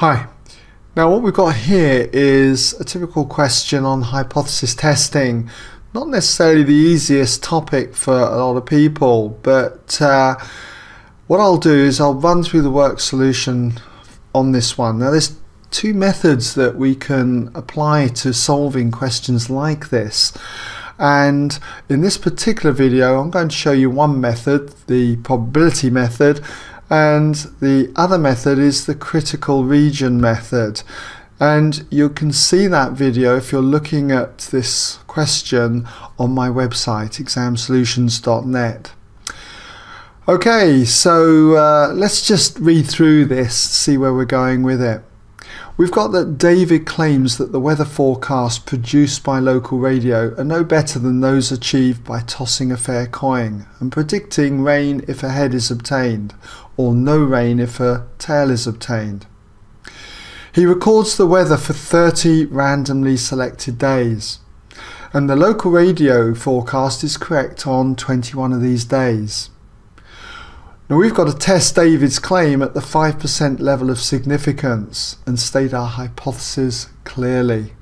Hi. Now what we've got here is a typical question on hypothesis testing. Not necessarily the easiest topic for a lot of people, but what I'll do is I'll run through the work solution on this one. Now there's two methods that we can apply to solving questions like this. And in this particular video I'm going to show you one method, the probability method, and the other method is the critical region method. And you can see that video if you're looking at this question on my website, examsolutions.net. Okay, so let's just read through this, see where we're going with it. We've got that David claims that the weather forecasts produced by local radio are no better than those achieved by tossing a fair coin and predicting rain if a head is obtained, or no rain if a tail is obtained. He records the weather for 30 randomly selected days, and the local radio forecast is correct on 21 of these days. Now we've got to test David's claim at the 5% level of significance and state our hypothesis clearly.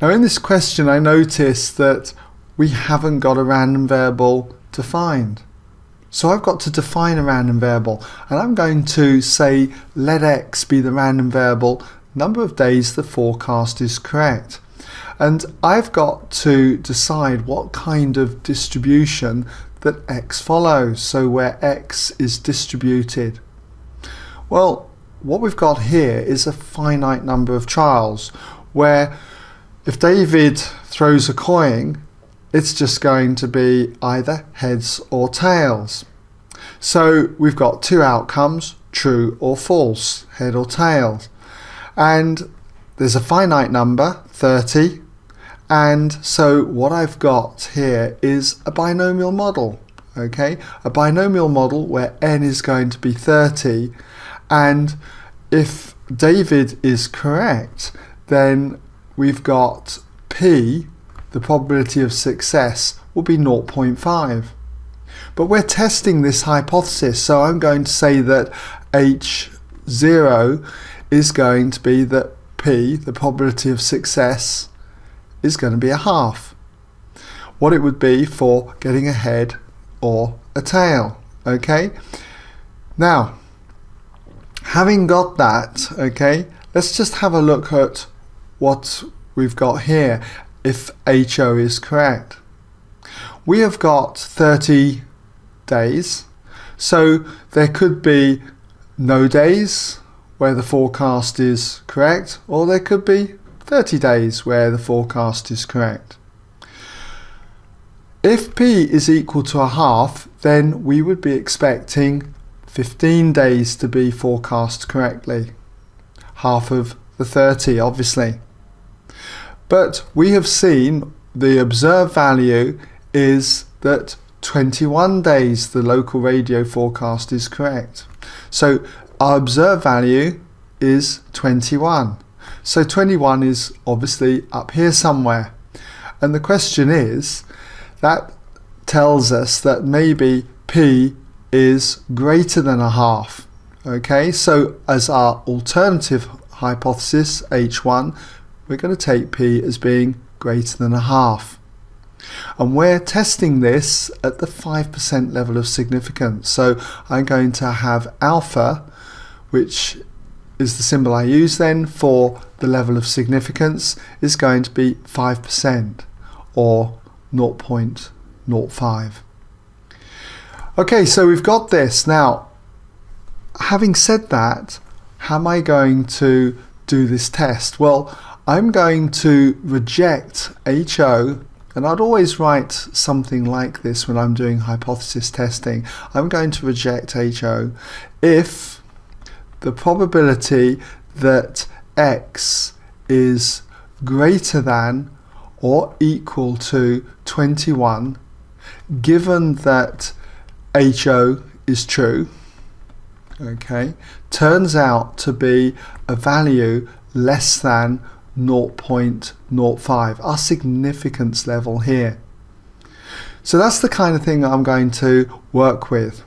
Now in this question I notice that we haven't got a random variable defined. So I've got to define a random variable, and I'm going to say let x be the random variable, number of days the forecast is correct. And I've got to decide what kind of distribution that x follows, so where x is distributed. Well, what we've got here is a finite number of trials, where if David throws a coin, it's just going to be either heads or tails. So we've got two outcomes, true or false, head or tail. And there's a finite number, 30, and so what I've got here is a binomial model, okay? A binomial model where n is going to be 30, and if David is correct, then we've got p, the probability of success, will be 0.5. But we're testing this hypothesis, so I'm going to say that h0 is going to be that p, the probability of success, is going to be a half. What it would be for getting a head or a tail. Okay? Now, having got that, okay, let's just have a look at what we've got here. If HO is correct, we have got 30 days, so there could be no days where the forecast is correct, or there could be 30 days where the forecast is correct. If p is equal to a half, then we would be expecting 15 days to be forecast correctly, half of the 30 obviously. But we have seen the observed value is that 21 days the local radio forecast is correct. So our observed value is 21. So 21 is obviously up here somewhere. And the question is, that tells us that maybe p is greater than a half. Okay, so as our alternative hypothesis, h1, we're going to take p as being greater than a half. And we're testing this at the 5% level of significance. So I'm going to have alpha, which is the symbol I use then for the level of significance, is going to be 5% or 0.05. Okay, so we've got this. Now, having said that, how am I going to do this test? Well, I'm going to reject HO, and I'd always write something like this when I'm doing hypothesis testing. I'm going to reject HO if the probability that x is greater than or equal to 21, given that HO is true, okay, turns out to be a value less than 0.05, our significance level here. So that's the kind of thing I'm going to work with.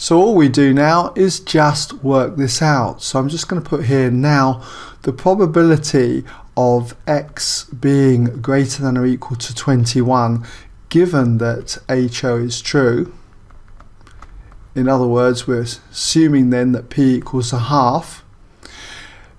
So all we do now is just work this out. So I'm just going to put here now the probability of x being greater than or equal to 21 given that HO is true. In other words, we're assuming then that p equals a half,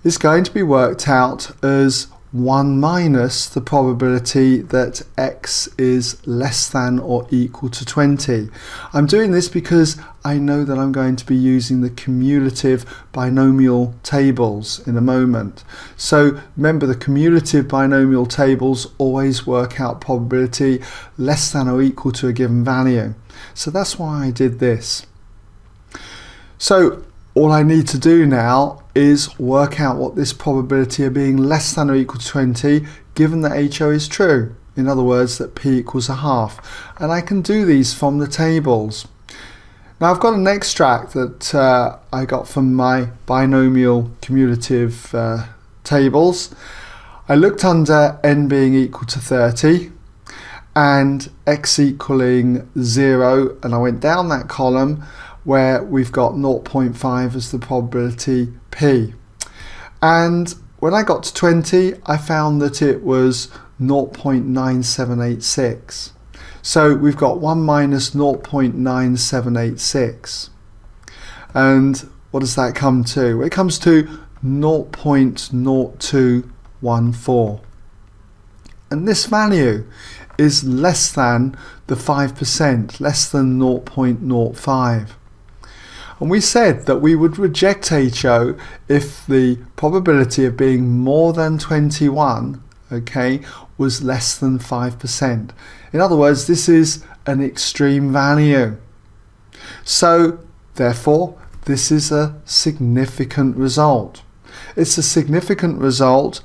is going to be worked out as 1 minus the probability that x is less than or equal to 20. I'm doing this because I know that I'm going to be using the cumulative binomial tables in a moment. So remember, the cumulative binomial tables always work out probability less than or equal to a given value. So that's why I did this. So all I need to do now is work out what this probability of being less than or equal to 20 given that HO is true. In other words, that p equals a half. And I can do these from the tables. Now I've got an extract that I got from my binomial cumulative tables. I looked under n being equal to 30 and x equaling 0, and I went down that column where we've got 0.5 as the probability p. And when I got to 20, I found that it was 0.9786. So we've got 1 minus 0.9786. And what does that come to? It comes to 0.0214. And this value is less than the 5%, less than 0.05. And we said that we would reject HO if the probability of being more than 21, okay, was less than 5%. In other words, this is an extreme value. So therefore, this is a significant result. It's a significant result,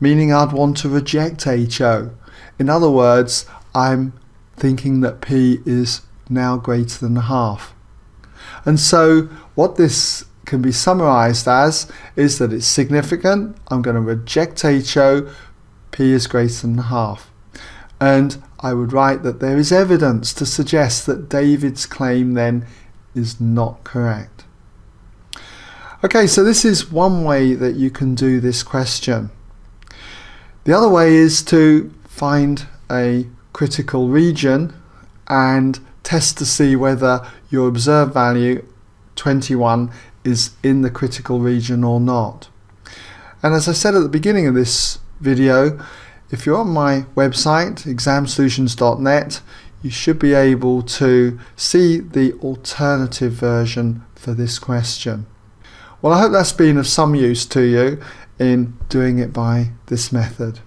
meaning I'd want to reject HO. In other words, I'm thinking that p is now greater than a half. And so what this can be summarized as is that it's significant, I'm going to reject HO, p is greater than half. And I would write that there is evidence to suggest that David's claim then is not correct. Okay, so this is one way that you can do this question. The other way is to find a critical region and test to see whether your observed value 21 is in the critical region or not. And as I said at the beginning of this video, if you're on my website examsolutions.net, you should be able to see the alternative version for this question. Well, I hope that's been of some use to you in doing it by this method.